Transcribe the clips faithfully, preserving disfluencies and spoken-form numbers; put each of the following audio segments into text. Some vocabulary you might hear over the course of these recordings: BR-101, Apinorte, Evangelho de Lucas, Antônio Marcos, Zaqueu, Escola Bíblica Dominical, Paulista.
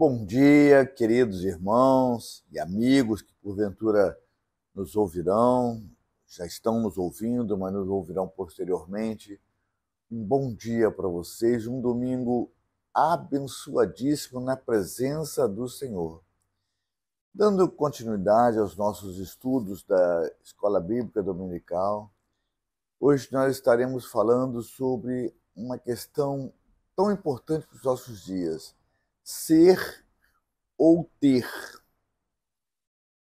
Bom dia, queridos irmãos e amigos que porventura nos ouvirão, já estão nos ouvindo, mas nos ouvirão posteriormente. Um bom dia para vocês, um domingo abençoadíssimo na presença do Senhor. Dando continuidade aos nossos estudos da Escola Bíblica Dominical, hoje nós estaremos falando sobre uma questão tão importante para os nossos dias. Ser ou ter?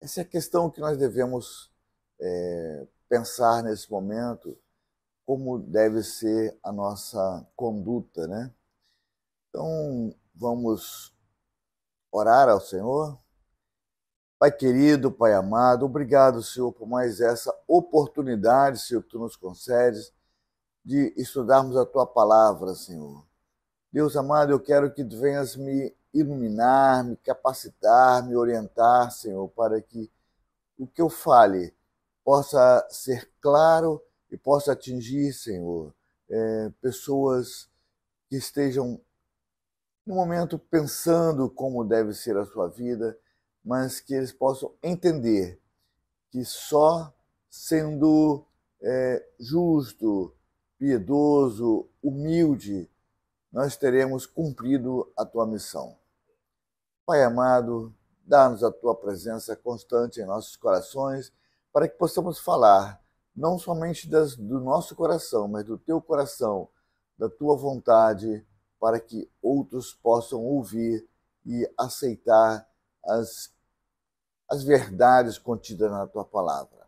Essa é a questão que nós devemos é, pensar nesse momento, como deve ser a nossa conduta, né? Então, vamos orar ao Senhor. Pai querido, Pai amado, obrigado, Senhor, por mais essa oportunidade, Senhor, que Tu nos concedes de estudarmos a Tua palavra, Senhor. Deus amado, eu quero que Tu venhas me iluminar, me capacitar, me orientar, Senhor, para que o que eu fale possa ser claro e possa atingir, Senhor, é, pessoas que estejam, no momento, pensando como deve ser a sua vida, mas que eles possam entender que só sendo é, justo, piedoso, humilde, nós teremos cumprido a Tua missão. Pai amado, dá-nos a Tua presença constante em nossos corações, para que possamos falar não somente das, do nosso coração, mas do Teu coração, da Tua vontade, para que outros possam ouvir e aceitar as, as verdades contidas na Tua palavra.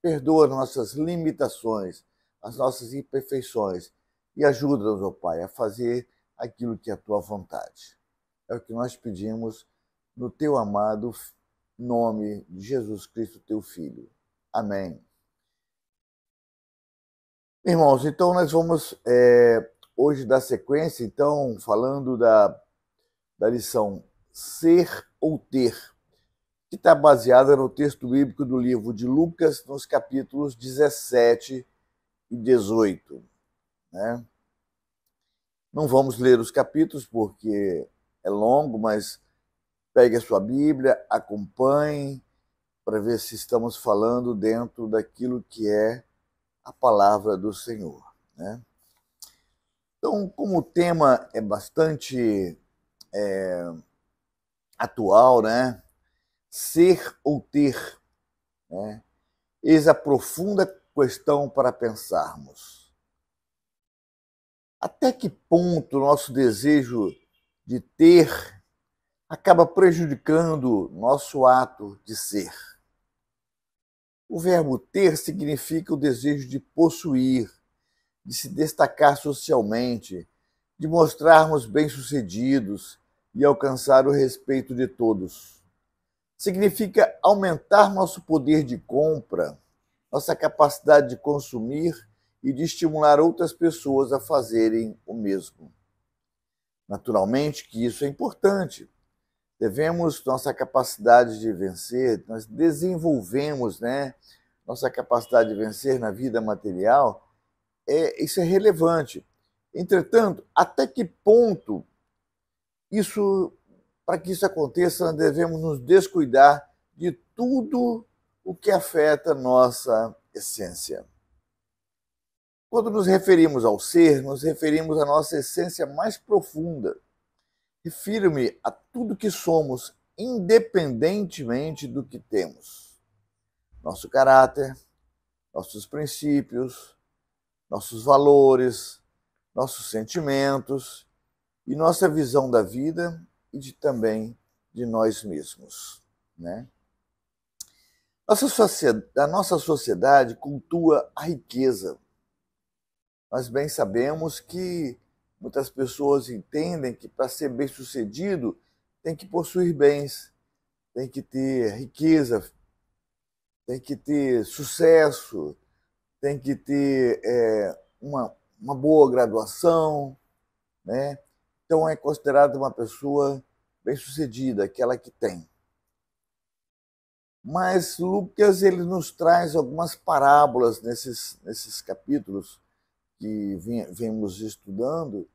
Perdoa nossas limitações, as nossas imperfeições, e ajuda-nos, ó Pai, a fazer aquilo que é a Tua vontade. É o que nós pedimos no Teu amado nome de Jesus Cristo, Teu Filho. Amém. Irmãos, então nós vamos é, hoje dar sequência, então, falando da, da lição Ser ou Ter, que está baseada no texto bíblico do livro de Lucas, nos capítulos dezessete e dezoito. Né? Não vamos ler os capítulos porque é longo, mas pegue a sua Bíblia, acompanhe para ver se estamos falando dentro daquilo que é a palavra do Senhor, né? Então, como o tema é bastante é, atual, né? Ser ou ter, né? Eis a profunda questão para pensarmos. Até que ponto o nosso desejo de ter acaba prejudicando nosso ato de ser? O verbo ter significa o desejo de possuir, de se destacar socialmente, de mostrarmos bem-sucedidos e alcançar o respeito de todos. Significa aumentar nosso poder de compra, nossa capacidade de consumir e de estimular outras pessoas a fazerem o mesmo. Naturalmente que isso é importante. Devemos nossa capacidade de vencer, nós desenvolvemos, né, nossa capacidade de vencer na vida material, é, isso é relevante. Entretanto, até que ponto isso, para que isso aconteça, nós devemos nos descuidar de tudo o que afeta nossa essência. Quando nos referimos ao ser, nos referimos à nossa essência mais profunda. Refiro-me a tudo que somos, independentemente do que temos. Nosso caráter, nossos princípios, nossos valores, nossos sentimentos e nossa visão da vida e de, também de nós mesmos, né? Nossa sociedade, a nossa sociedade cultua a riqueza. Nós bem sabemos que muitas pessoas entendem que para ser bem-sucedido tem que possuir bens, tem que ter riqueza, tem que ter sucesso, tem que ter é, uma, uma boa graduação, né? Então é considerada uma pessoa bem-sucedida, aquela que tem. Mas Lucas ele nos traz algumas parábolas nesses, nesses capítulos que vimos estudando,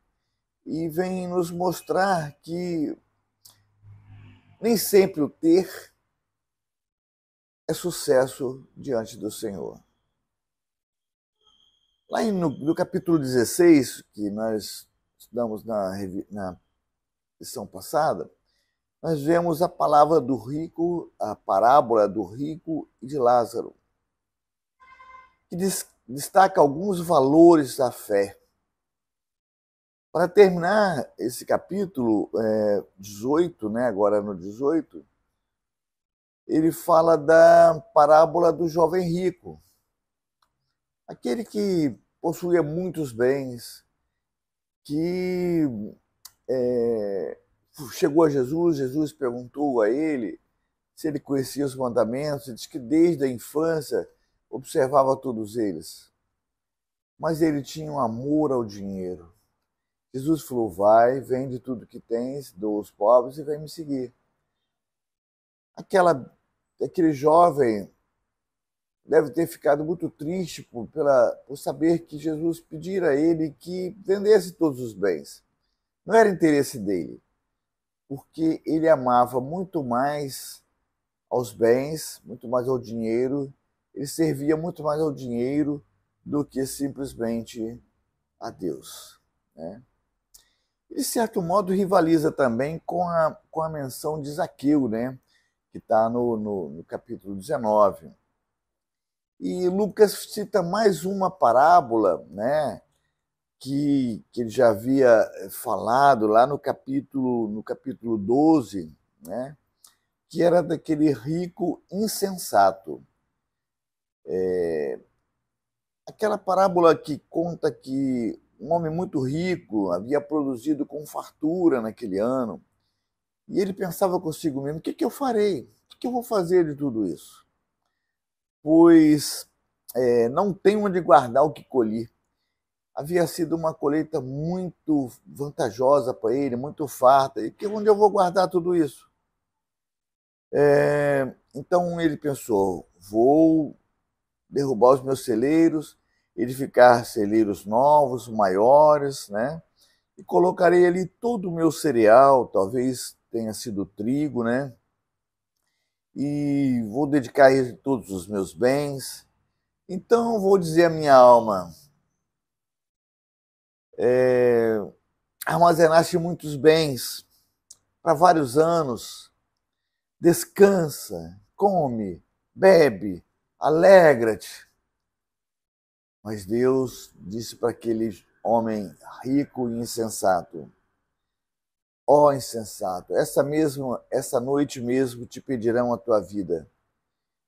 e vem nos mostrar que Nem sempre o ter é sucesso diante do Senhor. Lá no, no capítulo dezesseis, que nós estudamos na, na lição passada, nós vemos a palavra do rico, a parábola do rico e de Lázaro, que des, destaca alguns valores da fé. Para terminar esse capítulo é, dezoito, né, agora no dezoito, ele fala da parábola do jovem rico. Aquele que possuía muitos bens, que é, chegou a Jesus, Jesus perguntou a ele se ele conhecia os mandamentos, ele disse que desde a infância observava todos eles. Mas ele tinha um amor ao dinheiro. Jesus falou, vai, vende tudo que tens, doa aos pobres e vem me seguir. Aquela, aquele jovem deve ter ficado muito triste por, pela, por saber que Jesus pedira a ele que vendesse todos os bens. Não era interesse dele, porque ele amava muito mais aos bens, muito mais ao dinheiro, ele servia muito mais ao dinheiro do que simplesmente a Deus, né? E, de certo modo, rivaliza também com a, com a menção de Zaqueu, né? Que está no, no, no capítulo dezenove. E Lucas cita mais uma parábola, né, que, que ele já havia falado lá no capítulo, no capítulo doze, né, que era daquele rico insensato. É, aquela parábola que conta que um homem muito rico havia produzido com fartura naquele ano, e ele pensava consigo mesmo, o que, que eu farei? O que, que eu vou fazer de tudo isso? Pois é, não tenho onde guardar o que colhi. Havia sido uma colheita muito vantajosa para ele, muito farta. E onde eu vou guardar tudo isso? É, então ele pensou, vou derrubar os meus celeiros, edificar celeiros novos, maiores, né? E colocarei ali todo o meu cereal, talvez tenha sido trigo, né? E vou dedicar a ele todos os meus bens. Então vou dizer à minha alma, é, armazenaste muitos bens para vários anos, descansa, come, bebe, alegra-te. Mas Deus disse para aquele homem rico e insensato, ó oh, insensato, essa, mesma, essa noite mesmo te pedirão a tua vida.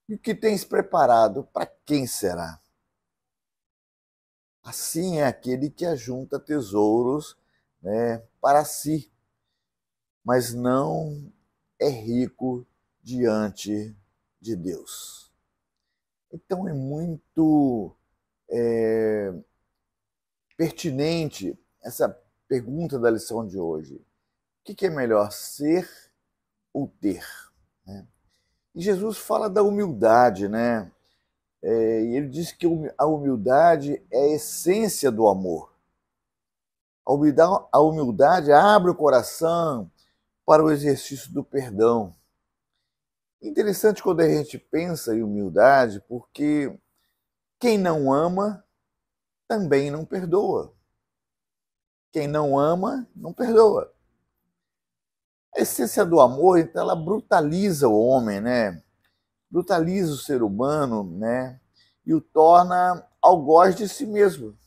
E o que tens preparado, para quem será? Assim é aquele que ajunta tesouros, né, para si, mas não é rico diante de Deus. Então é muito é, pertinente essa pergunta da lição de hoje. O que é melhor, ser ou ter? E Jesus fala da humildade, né? E ele diz que a humildade é a essência do amor. A humildade abre o coração para o exercício do perdão. Interessante quando a gente pensa em humildade, porque quem não ama também não perdoa. Quem não ama, não perdoa. A essência do amor, então, ela brutaliza o homem, né? Brutaliza o ser humano, né? E o torna algoz de si mesmo.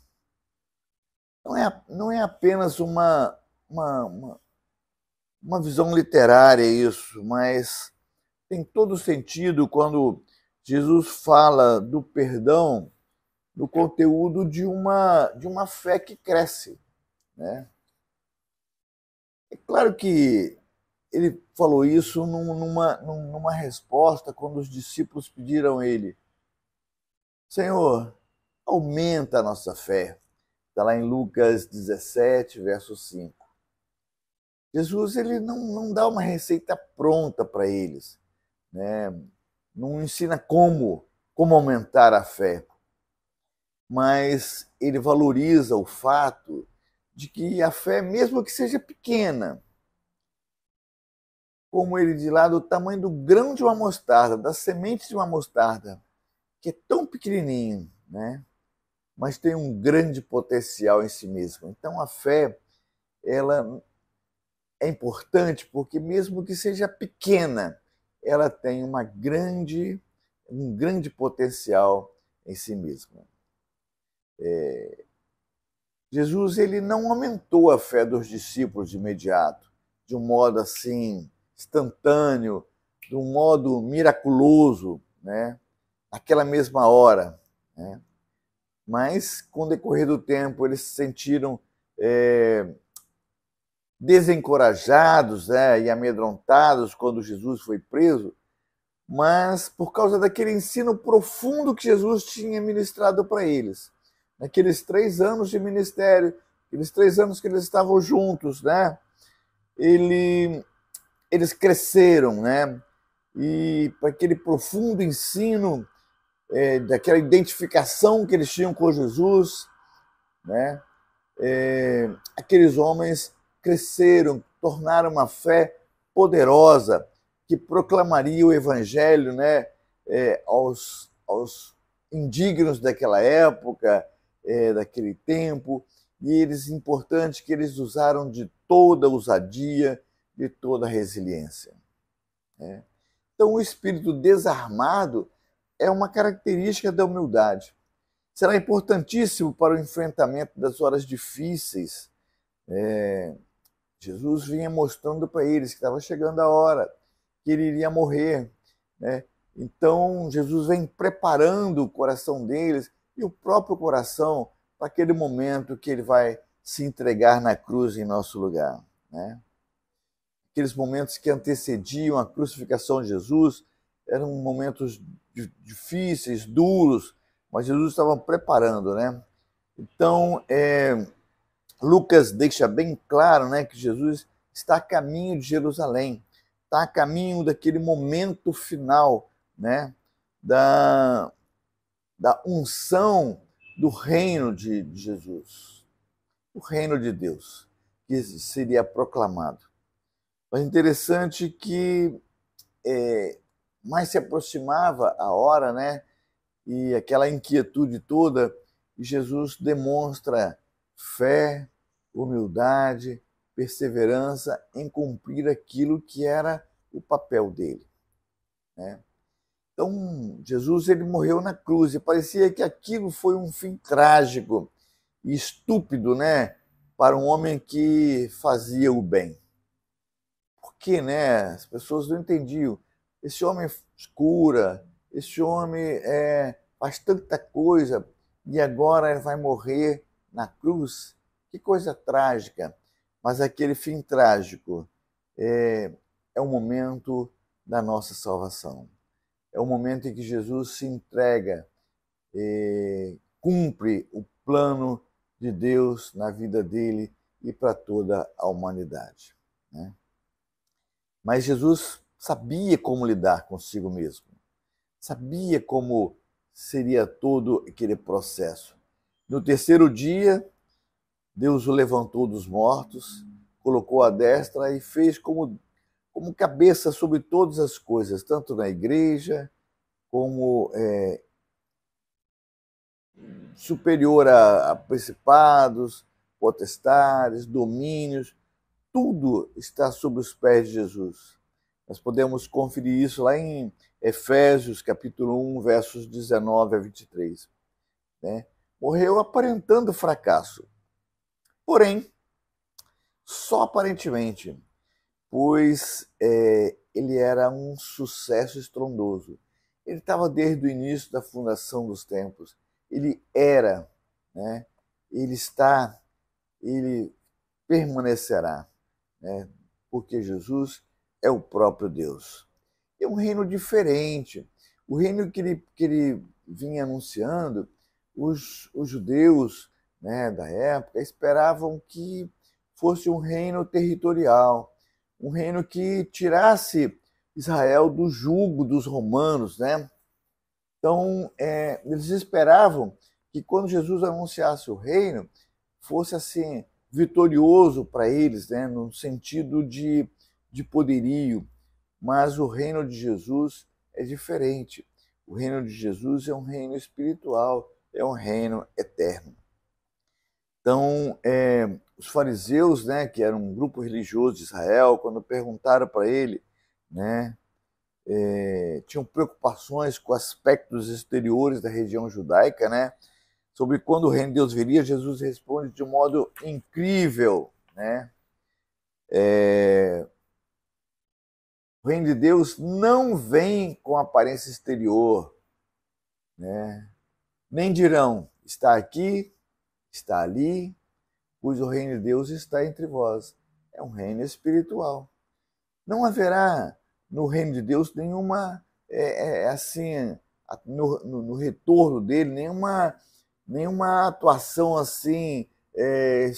Não é, não é apenas uma, uma, uma, uma visão literária isso, mas tem todo sentido quando Jesus fala do perdão no conteúdo de uma, de uma fé que cresce, né? É claro que ele falou isso numa, numa resposta quando os discípulos pediram a ele, Senhor, aumenta a nossa fé. Está lá em Lucas dezessete, verso cinco. Jesus ele não, não dá uma receita pronta para eles, né? Não ensina como, como aumentar a fé, mas ele valoriza o fato de que a fé, mesmo que seja pequena, como ele diz lá, do tamanho do grão de uma mostarda, das sementes de uma mostarda, que é tão pequenininho, né? Mas tem um grande potencial em si mesmo. Então a fé, ela é importante porque mesmo que seja pequena, ela tem uma grande, um grande potencial em si mesma. É... Jesus ele não aumentou a fé dos discípulos de imediato, de um modo assim, instantâneo, de um modo miraculoso, né? Aquela mesma hora, né? Mas, com o decorrer do tempo, eles se sentiram é, desencorajados, né, e amedrontados quando Jesus foi preso, mas por causa daquele ensino profundo que Jesus tinha ministrado para eles. Naqueles três anos de ministério, aqueles três anos que eles estavam juntos, né, ele, eles cresceram, né, e para aquele profundo ensino, É, daquela identificação que eles tinham com Jesus, né? É, aqueles homens cresceram, tornaram uma fé poderosa que proclamaria o Evangelho, né? É, aos, aos indignos daquela época, é, daquele tempo, e eles, importante que eles usaram de toda ousadia, de toda resiliência, né? Então, o espírito desarmado é uma característica da humildade. Será importantíssimo para o enfrentamento das horas difíceis. É, Jesus vinha mostrando para eles que estava chegando a hora, que ele iria morrer, né? Então, Jesus vem preparando o coração deles e o próprio coração para aquele momento que ele vai se entregar na cruz em nosso lugar, né? Aqueles momentos que antecediam a crucificação de Jesus eram momentos difíceis, duros, mas Jesus estava preparando, né? Então, é, Lucas deixa bem claro, né, que Jesus está a caminho de Jerusalém, está a caminho daquele momento final, né, da, da unção do reino de, de Jesus, o reino de Deus, que seria proclamado. Mas interessante que é, mas se aproximava a hora, né? E aquela inquietude toda, e Jesus demonstra fé, humildade, perseverança em cumprir aquilo que era o papel dele, né? Então, Jesus ele morreu na cruz e parecia que aquilo foi um fim trágico e estúpido, né, para um homem que fazia o bem. Por quê, né? As pessoas não entendiam. Esse homem cura, esse homem é, faz tanta coisa e agora ele vai morrer na cruz. Que coisa trágica. Mas aquele fim trágico é, é o momento da nossa salvação. É o momento em que Jesus se entrega, é, cumpre o plano de Deus na vida dele e para toda a humanidade, né? Mas Jesus sabia como lidar consigo mesmo, sabia como seria todo aquele processo. No terceiro dia, Deus o levantou dos mortos, colocou à destra e fez como, como cabeça sobre todas as coisas, tanto na igreja como é, superior a, a principados, potestades, domínios, tudo está sob os pés de Jesus. Nós podemos conferir isso lá em Efésios, capítulo um, versos dezenove a vinte e três. Né? Morreu aparentando fracasso, porém, só aparentemente, pois é, ele era um sucesso estrondoso. Ele estava desde o início da fundação dos tempos. Ele era, né? Ele está, ele permanecerá, né? Porque Jesus é o próprio Deus. É um reino diferente. O reino que ele, que ele vinha anunciando, os, os judeus, né, da época esperavam que fosse um reino territorial, um reino que tirasse Israel do jugo dos romanos, né? Então, é, eles esperavam que quando Jesus anunciasse o reino, fosse assim, vitorioso para eles, né, no sentido de de poderio, Mas o reino de Jesus é diferente. O reino de Jesus é um reino espiritual, é um reino eterno. Então, é, os fariseus, né, que eram um grupo religioso de Israel, quando perguntaram para ele, né, é, tinham preocupações com aspectos exteriores da religião judaica, né, sobre quando o reino de Deus viria. Jesus responde de um modo incrível, né? É, o reino de Deus não vem com aparência exterior, né? Nem dirão, está aqui, está ali, pois o reino de Deus está entre vós. É um reino espiritual. Não haverá no reino de Deus nenhuma, é, é, assim, no, no, no retorno dele, nenhuma... nenhuma atuação assim é,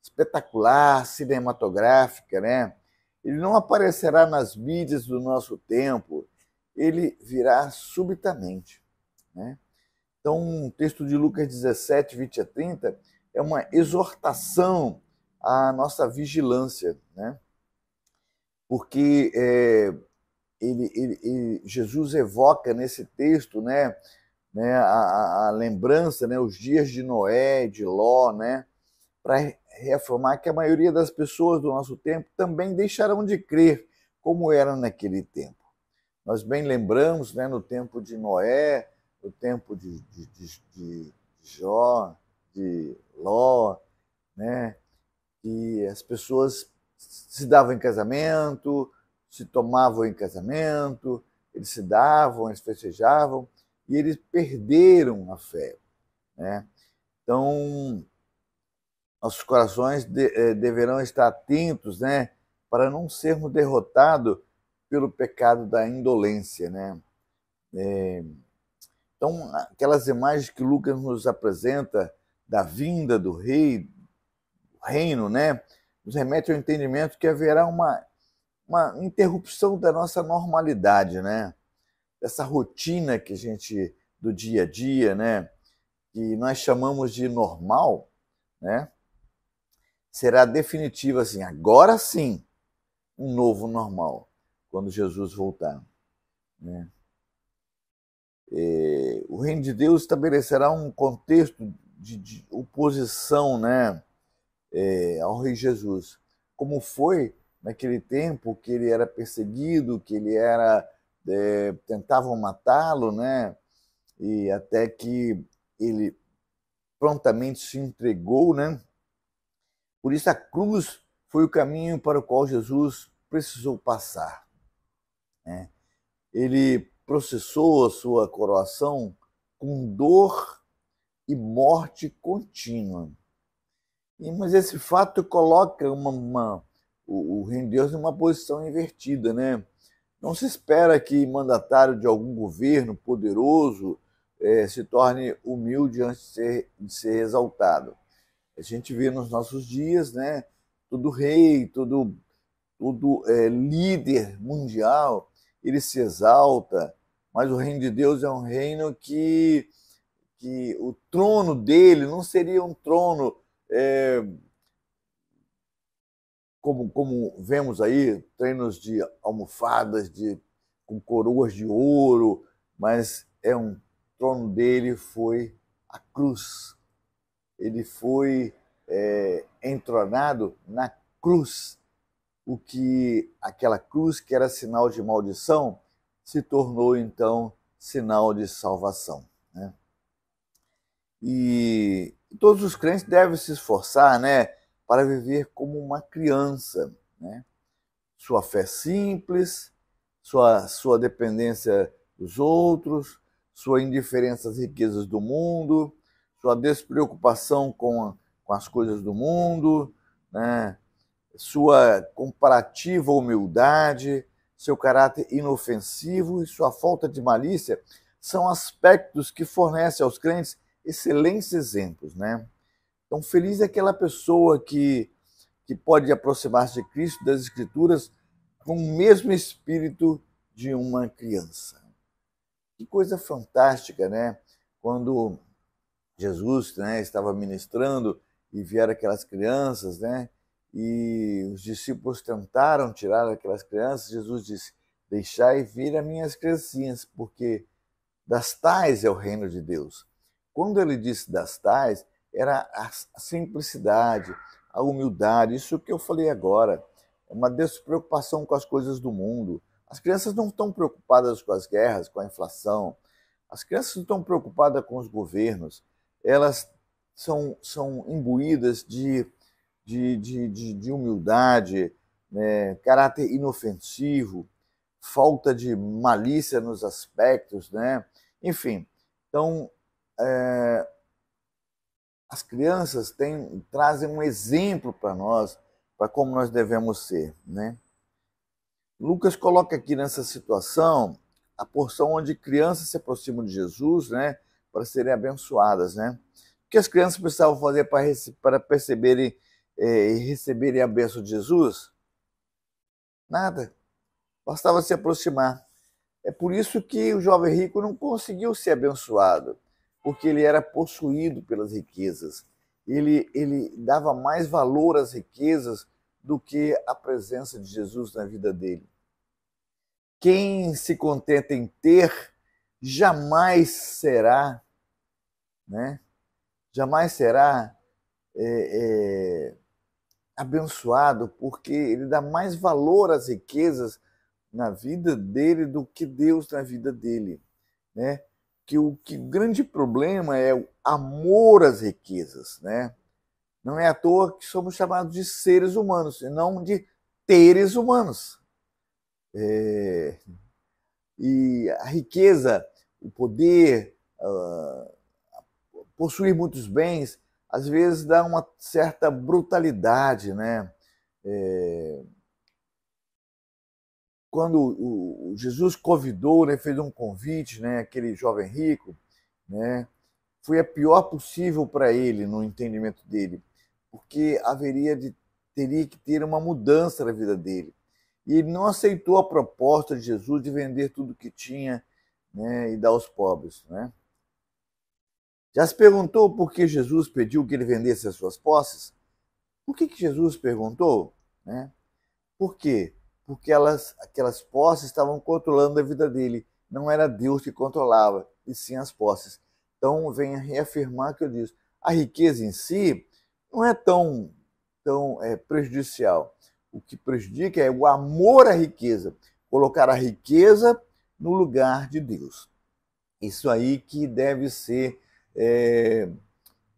espetacular, cinematográfica, né? Ele não aparecerá nas mídias do nosso tempo, ele virá subitamente, né? Então, o texto de Lucas dezessete, vinte a trinta é uma exortação à nossa vigilância, né? Porque é, ele, ele, ele, Jesus evoca nesse texto, né? Né, a, a, a lembrança, né, os dias de Noé, de Ló, né, para reafirmar que a maioria das pessoas do nosso tempo também deixarão de crer como eram naquele tempo. Nós bem lembramos, né, no tempo de Noé, no tempo de, de, de, de Jó, de Ló, né, que as pessoas se davam em casamento, se tomavam em casamento, eles se davam, eles festejavam, e eles perderam a fé, né? Então, nossos corações de, eh, deverão estar atentos, né, para não sermos derrotados pelo pecado da indolência, né? É, então, aquelas imagens que Lucas nos apresenta da vinda do rei, do reino, né, nos remete ao entendimento que haverá uma, uma interrupção da nossa normalidade, né? Essa rotina que a gente, do dia a dia, né, que nós chamamos de normal, né, será definitiva, assim, agora sim, um novo normal, quando Jesus voltar, né? É, o reino de Deus estabelecerá um contexto de, de oposição, né, é, ao rei Jesus, como foi naquele tempo que ele era perseguido, que ele era... É, tentavam matá-lo, né? E até que ele prontamente se entregou, né? Por isso a cruz foi o caminho para o qual Jesus precisou passar, né? Ele processou a sua coroação com dor e morte contínua. E, mas esse fato coloca uma, uma, o, o reino de Deus em uma posição invertida, né? Não se espera que mandatário de algum governo poderoso eh, se torne humilde antes de ser, de ser exaltado. A gente vê nos nossos dias, né, todo rei, todo, todo eh, líder mundial, ele se exalta, mas o reino de Deus é um reino que, que o trono dele não seria um trono... Eh, Como, como vemos aí, treinos de almofadas, de, com coroas de ouro, mas é um trono dele foi a cruz. Ele foi é, entronado na cruz, o que aquela cruz que era sinal de maldição se tornou então sinal de salvação, né? E todos os crentes devem se esforçar, né, para viver como uma criança, né? Sua fé simples, sua, sua dependência dos outros, sua indiferença às riquezas do mundo, sua despreocupação com, com as coisas do mundo, né? Sua comparativa humildade, seu caráter inofensivo e sua falta de malícia são aspectos que fornecem aos crentes excelentes exemplos, né? Então, feliz é aquela pessoa que, que pode aproximar-se de Cristo, das Escrituras, com o mesmo espírito de uma criança. Que coisa fantástica, né? Quando Jesus, né, estava ministrando e vieram aquelas crianças, né, e os discípulos tentaram tirar aquelas crianças, Jesus disse, Deixai vir as minhas criancinhas, porque das tais é o reino de Deus. Quando ele disse das tais, era a simplicidade, a humildade, isso que eu falei agora, uma despreocupação com as coisas do mundo. As crianças não estão preocupadas com as guerras, com a inflação, as crianças não estão preocupadas com os governos, elas são, são imbuídas de, de, de, de, de humildade, né, caráter inofensivo, falta de malícia nos aspectos, né? Enfim, então é, as crianças têm, trazem um exemplo para nós, para como nós devemos ser, né? Lucas coloca aqui nessa situação a porção onde crianças se aproximam de Jesus, né, para serem abençoadas, né? O que as crianças precisavam fazer para, para perceberem eh, e receberem a bênção de Jesus? Nada. Bastava se aproximar. É por isso que o jovem rico não conseguiu ser abençoado, porque ele era possuído pelas riquezas. Ele, ele dava mais valor às riquezas do que a presença de Jesus na vida dele. Quem se contenta em ter, jamais será, né? Jamais será é, é, abençoado, porque ele dá mais valor às riquezas na vida dele do que Deus na vida dele, né? Que o que o grande problema é o amor às riquezas, né? Não é à toa que somos chamados de seres humanos, e não de teres humanos. É... E a riqueza, o poder, uh, possuir muitos bens, às vezes dá uma certa brutalidade, né? É... Quando o Jesus convidou, né, fez um convite, né, aquele jovem rico, né, foi a pior possível para ele, no entendimento dele, porque haveria de, teria que ter uma mudança na vida dele. E ele não aceitou a proposta de Jesus de vender tudo que tinha, né, e dar aos pobres, né? Já se perguntou por que Jesus pediu que ele vendesse as suas posses? Por que que Jesus perguntou, né? Por quê? Porque elas, aquelas posses estavam controlando a vida dele. Não era Deus que controlava, e sim as posses. Então, venho reafirmar o que eu disse. A riqueza em si não é tão, tão é, prejudicial. O que prejudica é o amor à riqueza. Colocar a riqueza no lugar de Deus. Isso aí que deve ser é,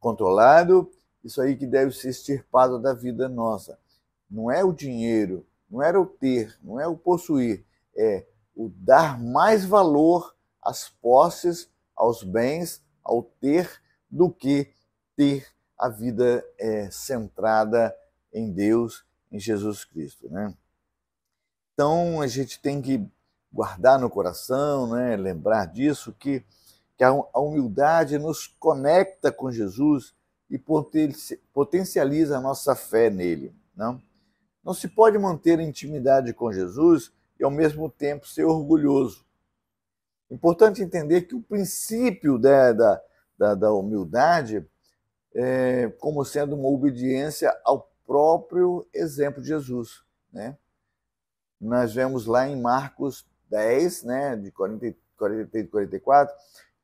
controlado, isso aí que deve ser extirpado da vida nossa. Não é o dinheiro, não era o ter, não é o possuir, é o dar mais valor às posses, aos bens, ao ter, do que ter a vida é, centrada em Deus, em Jesus Cristo, né? Então, a gente tem que guardar no coração, né, lembrar disso, que, que a humildade nos conecta com Jesus e potencializa a nossa fé nele, não? Não se pode manter intimidade com Jesus e, ao mesmo tempo, ser orgulhoso. Importante entender que o princípio da, da, da, da humildade é como sendo uma obediência ao próprio exemplo de Jesus, né? Nós vemos lá em Marcos dez, né, de quarenta e três e quarenta e quatro,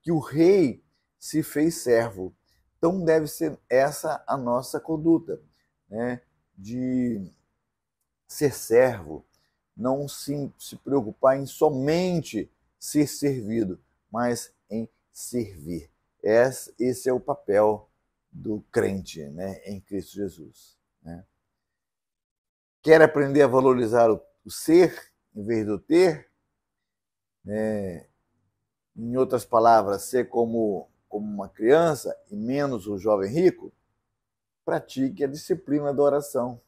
que o rei se fez servo. Então deve ser essa a nossa conduta, né, de ser servo, não se, se preocupar em somente ser servido, mas em servir. Esse, esse é o papel do crente, né, em Cristo Jesus, né? Quer aprender a valorizar o, o ser em vez do ter? É, em outras palavras, ser como, como uma criança e menos o jovem rico? Pratique a disciplina da oração.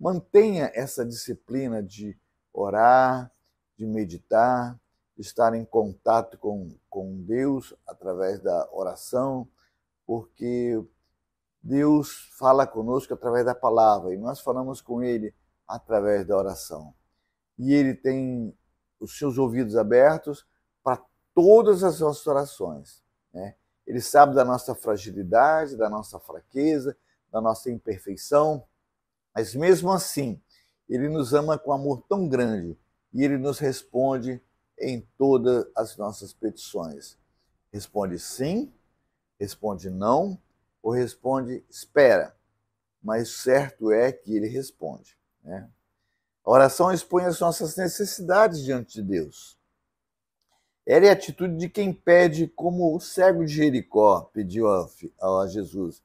Mantenha essa disciplina de orar, de meditar, de estar em contato com, com Deus através da oração, porque Deus fala conosco através da palavra e nós falamos com Ele através da oração. E Ele tem os seus ouvidos abertos para todas as nossas orações, né? Ele sabe da nossa fragilidade, da nossa fraqueza, da nossa imperfeição, mas mesmo assim, ele nos ama com amor tão grande e ele nos responde em todas as nossas petições. Responde sim, responde não, ou responde espera, mas certo é que ele responde, né? A oração expõe as nossas necessidades diante de Deus. Ela é a atitude de quem pede, como o cego de Jericó pediu a, a Jesus: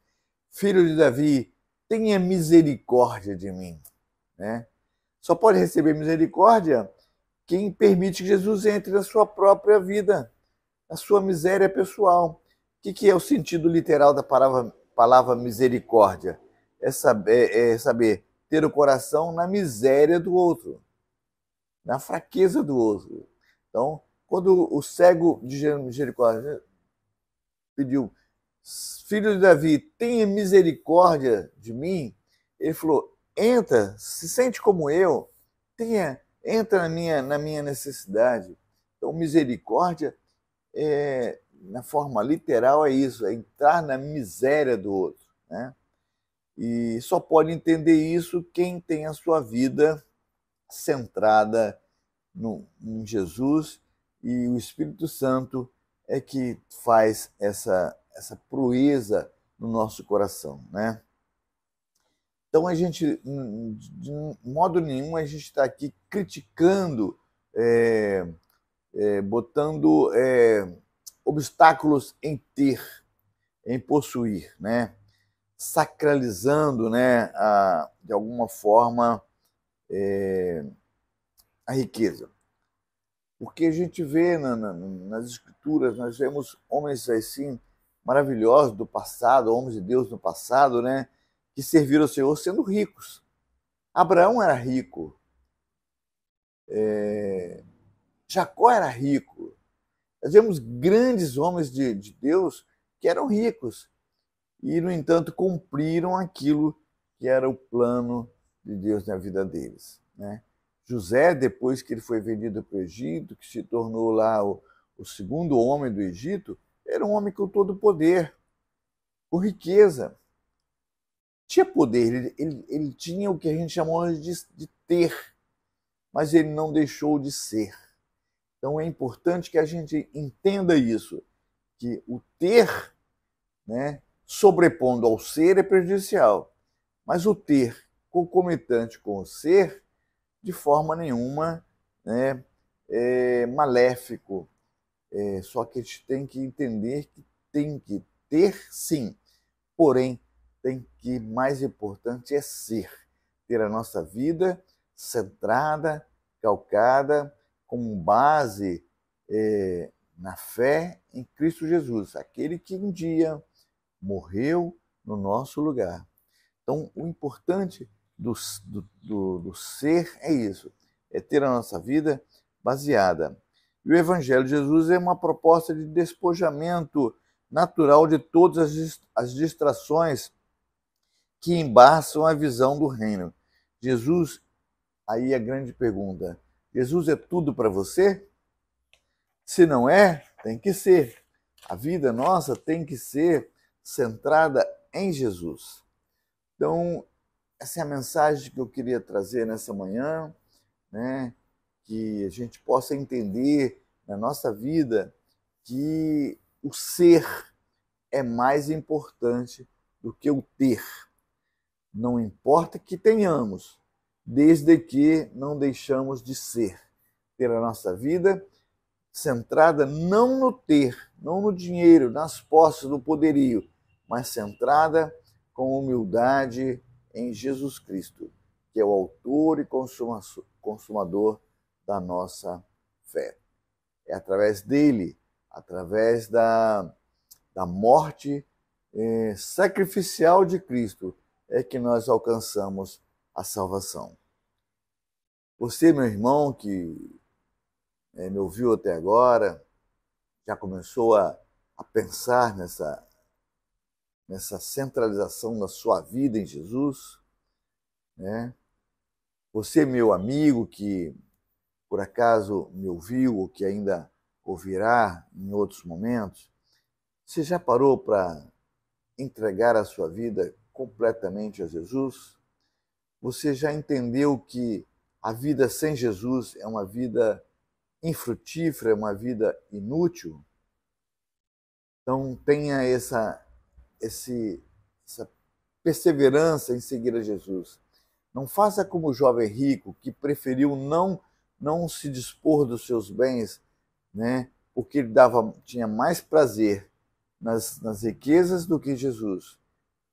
Filho de Davi, tenha misericórdia de mim, né? Só pode receber misericórdia quem permite que Jesus entre na sua própria vida, na sua miséria pessoal. O que, que é o sentido literal da palavra, palavra misericórdia? É saber, é saber ter o coração na miséria do outro, na fraqueza do outro. Então, quando o cego de Jericó pediu, Filho de Davi, tenha misericórdia de mim, ele falou, entra, se sente como eu, tenha, entra na minha, na minha necessidade. Então, misericórdia é... na forma literal é isso, é entrar na miséria do outro, né? E só pode entender isso quem tem a sua vida centrada no, em Jesus, e o Espírito Santo é que faz essa, essa proeza no nosso coração, né? Então, a gente, de modo nenhum, a gente está aqui criticando, é, é, botando... É, obstáculos em ter, em possuir, né? Sacralizando, né, a, de alguma forma, é, a riqueza. Porque a gente vê na, na, nas escrituras, nós vemos homens assim maravilhosos do passado, homens de Deus no passado, né, que serviram ao Senhor sendo ricos. Abraão era rico, é, Jacó era rico. Nós vemos grandes homens de, de Deus que eram ricos e, no entanto, cumpriram aquilo que era o plano de Deus na vida deles, né? José, depois que ele foi vendido para o Egito, que se tornou lá o, o segundo homem do Egito, era um homem com todo poder, com riqueza. Tinha poder, ele, ele, ele tinha o que a gente chamou de, de ter, mas ele não deixou de ser. Então, é importante que a gente entenda isso, que o ter, né, sobrepondo ao ser é prejudicial, mas o ter concomitante com o ser, de forma nenhuma, né, é maléfico. É, só que a gente tem que entender que tem que ter, sim, porém, tem que mais importante é ser, ter a nossa vida centrada, calcada, como base é, na fé em Cristo Jesus, aquele que um dia morreu no nosso lugar. Então, o importante do, do, do, do ser é isso, é ter a nossa vida baseada. E o Evangelho de Jesus é uma proposta de despojamento natural de todas as, as distrações que embaçam a visão do reino. Jesus, aí a grande pergunta, Jesus é tudo para você? Se não é, tem que ser. A vida nossa tem que ser centrada em Jesus. Então, essa é a mensagem que eu queria trazer nessa manhã, né? Que a gente possa entender na nossa vida que o ser é mais importante do que o ter. Não importa que tenhamos, desde que não deixamos de ser, ter a nossa vida centrada não no ter, não no dinheiro, nas posses, no poderio, mas centrada com humildade em Jesus Cristo, que é o autor e consumador da nossa fé. É através dele, através da, da morte eh, sacrificial de Cristo, é que nós alcançamos a salvação. Você, meu irmão, que é, me ouviu até agora, já começou a, a pensar nessa, nessa centralização da sua vida em Jesus, né? Você, meu amigo, que por acaso me ouviu ou que ainda ouvirá em outros momentos, você já parou para entregar a sua vida completamente a Jesus? Você já entendeu que A vida sem Jesus é uma vida infrutífera, é uma vida inútil. Então tenha essa, esse, essa perseverança em seguir a Jesus. Não faça como o jovem rico, que preferiu não, não se dispor dos seus bens, né, porque ele dava, tinha mais prazer nas, nas riquezas do que Jesus.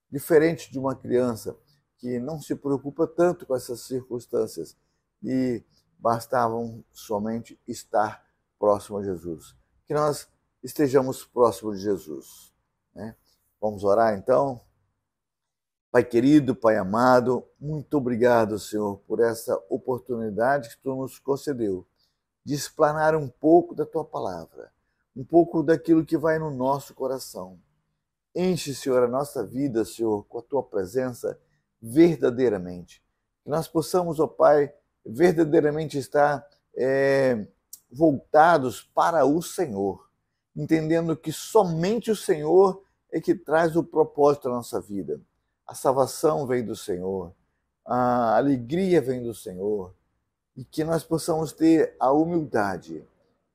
Diferente de uma criança que não se preocupa tanto com essas circunstâncias e bastavam somente estar próximo a Jesus. Que nós estejamos próximos de Jesus, né? Vamos orar então? Pai querido, Pai amado, muito obrigado, Senhor, por essa oportunidade que Tu nos concedeu de explanar um pouco da Tua palavra, um pouco daquilo que vai no nosso coração. Enche, Senhor, a nossa vida, Senhor, com a Tua presença verdadeiramente. Que nós possamos, ó Pai, verdadeiramente estar é, voltados para o Senhor, entendendo que somente o Senhor é que traz o propósito da nossa vida. A salvação vem do Senhor, a alegria vem do Senhor, e que nós possamos ter a humildade,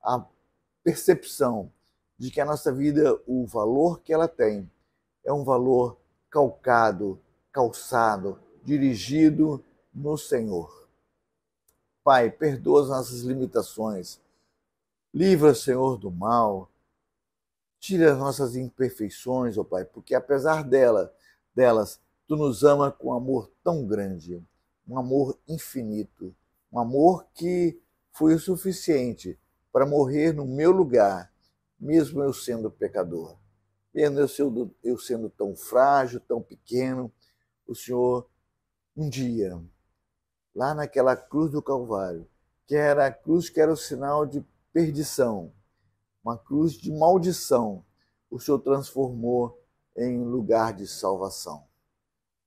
a percepção de que a nossa vida, o valor que ela tem, é um valor calcado, calçado, dirigido no Senhor. Pai, perdoa as nossas limitações, livra, Senhor, do mal, tira as nossas imperfeições, ó Pai, porque apesar dela, delas, Tu nos ama com um amor tão grande, um amor infinito, um amor que foi o suficiente para morrer no meu lugar, mesmo eu sendo pecador. Mesmo eu sendo, eu sendo tão frágil, tão pequeno, o Senhor, um dia, lá naquela cruz do Calvário, que era a cruz que era o sinal de perdição, uma cruz de maldição, o Senhor transformou em lugar de salvação.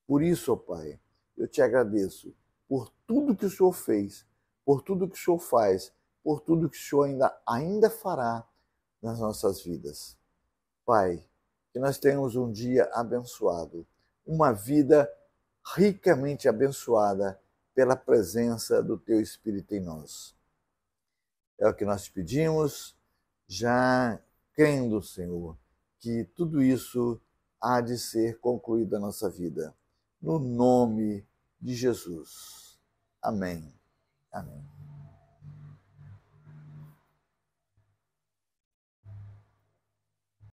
Por isso, ó Pai, eu Te agradeço por tudo que o Senhor fez, por tudo que o Senhor faz, por tudo que o Senhor ainda, ainda fará nas nossas vidas. Pai, que nós tenhamos um dia abençoado, uma vida ricamente abençoada pela presença do Teu Espírito em nós. É o que nós te pedimos, já crendo, Senhor, que tudo isso há de ser concluído na nossa vida. No nome de Jesus. Amém. Amém.